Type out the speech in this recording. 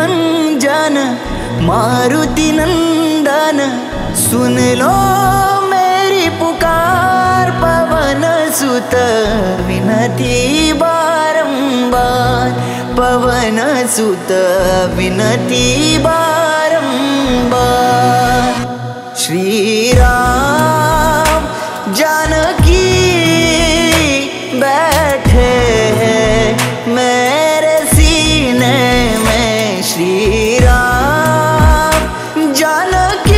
गुंजन मारुति नंदन सुन लो मेरी पुकार, पवन सुत विनती बारंबार, पवन सुत विनती बारंबार। श्री राम जानकी बैठे है मेरे सिने में, श्री राम जानकी।